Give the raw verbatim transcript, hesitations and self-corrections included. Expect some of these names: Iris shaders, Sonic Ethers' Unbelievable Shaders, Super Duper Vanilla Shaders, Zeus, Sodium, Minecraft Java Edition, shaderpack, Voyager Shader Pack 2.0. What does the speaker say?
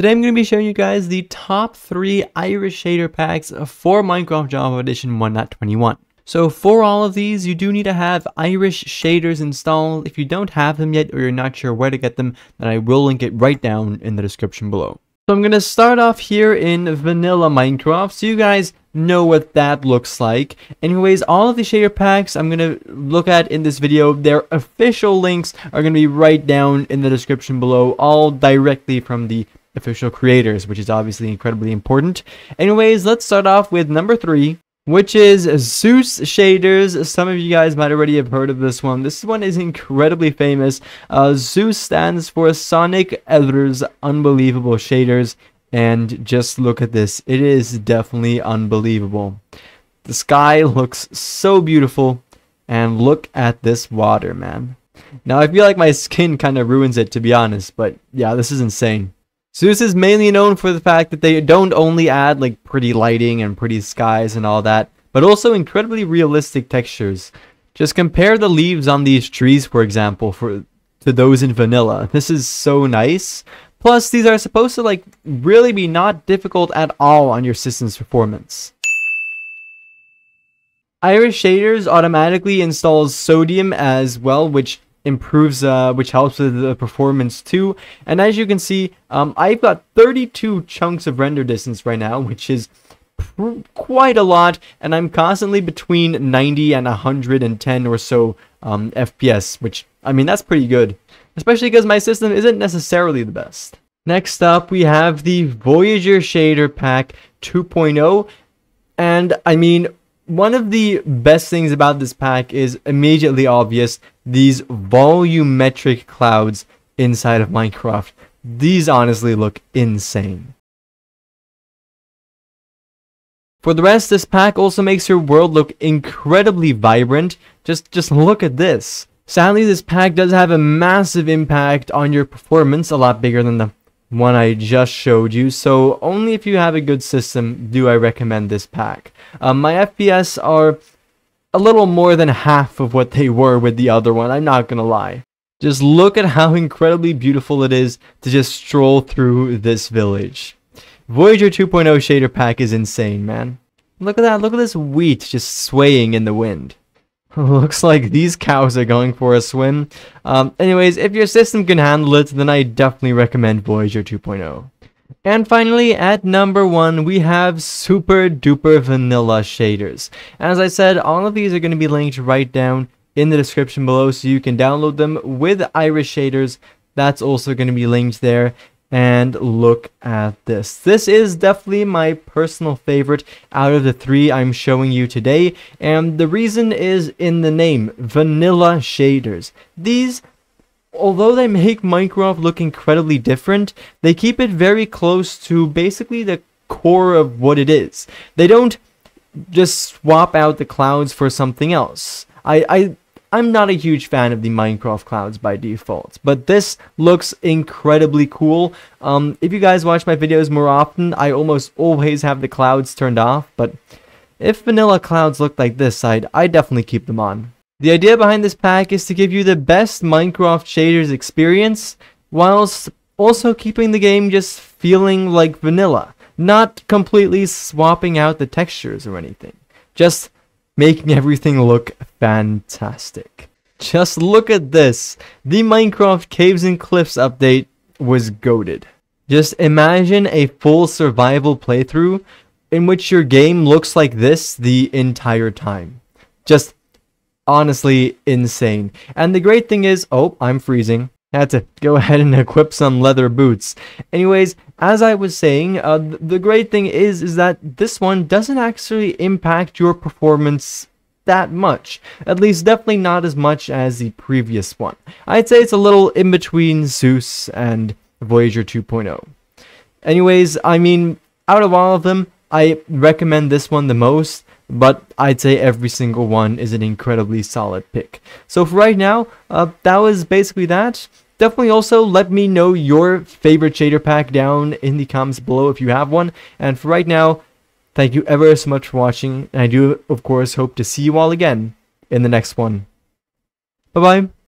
Today I'm going to be showing you guys the top three Iris shader packs for Minecraft Java Edition one point twenty-one. So for all of these, you do need to have Iris shaders installed. If you don't have them yet or you're not sure where to get them, then I will link it right down in the description below. So I'm going to start off here in vanilla Minecraft so you guys know what that looks like. Anyways, all of the shader packs I'm going to look at in this video, their official links are going to be right down in the description below, all directly from the official creators, which is obviously incredibly important. Anyways, let's start off with number three, which is Zeus shaders. Some of you guys might already have heard of this one. This one is incredibly famous. Uh, Zeus stands for Sonic Ethers' Unbelievable Shaders, and just look at this. It is definitely unbelievable. The sky looks so beautiful, and look at this water, man. Now, I feel like my skin kind of ruins it, to be honest, but yeah, this is insane. Zeus is mainly known for the fact that they don't only add like pretty lighting and pretty skies and all that, but also incredibly realistic textures. Just compare the leaves on these trees, for example, for to those in vanilla. This is so nice. Plus, these are supposed to like really be not difficult at all on your system's performance. Iris shaders automatically installs Sodium as well, which improves uh which helps with the performance too. And as you can see, um I've got thirty-two chunks of render distance right now, which is quite a lot, and I'm constantly between ninety and one hundred ten or so um F P S, which I mean that's pretty good, especially because my system isn't necessarily the best. Next up, we have the Voyager Shader Pack two point oh, and I mean one of the best things about this pack is immediately obvious, these volumetric clouds inside of Minecraft. These honestly look insane. For the rest, this pack also makes your world look incredibly vibrant. Just, just look at this. Sadly, this pack does have a massive impact on your performance, a lot bigger than the one I just showed you, so only if you have a good system do I recommend this pack. Um, my F P S are a little more than half of what they were with the other one, I'm not gonna lie. Just look at how incredibly beautiful it is to just stroll through this village. Voyager two point oh shader pack is insane, man. Look at that, look at this wheat just swaying in the wind. Looks like these cows are going for a swim. Um, anyways, if your system can handle it, then I definitely recommend Voyager two point oh. And finally, at number one, we have Super Duper Vanilla Shaders. As I said, all of these are going to be linked right down in the description below, so you can download them with Iris shaders. That's also going to be linked there. And look at this. This is definitely my personal favorite out of the three I'm showing you today. And the reason is in the name, Vanilla Shaders. These, although they make Minecraft look incredibly different, they keep it very close to basically the core of what it is. They don't just swap out the clouds for something else. I... I I'm not a huge fan of the Minecraft clouds by default, but this looks incredibly cool. Um, if you guys watch my videos more often, I almost always have the clouds turned off, but if vanilla clouds looked like this, I'd, I'd definitely keep them on. The idea behind this pack is to give you the best Minecraft shaders experience, whilst also keeping the game just feeling like vanilla, not completely swapping out the textures or anything. Just making everything look fantastic. Just look at this. The Minecraft Caves and Cliffs update was goated. Just imagine a full survival playthrough in which your game looks like this the entire time. Just honestly insane. And the great thing is, oh, I'm freezing. I had to go ahead and equip some leather boots. Anyways, as I was saying, uh, the great thing is, is that this one doesn't actually impact your performance that much. At least definitely not as much as the previous one. I'd say it's a little in between Zeus and Voyager two point oh. Anyways, I mean, out of all of them, I recommend this one the most, but I'd say every single one is an incredibly solid pick. So for right now, uh, that was basically that. Definitely also let me know your favorite shader pack down in the comments below if you have one. And for right now, thank you ever so much for watching. And I do, of course, hope to see you all again in the next one. Bye-bye.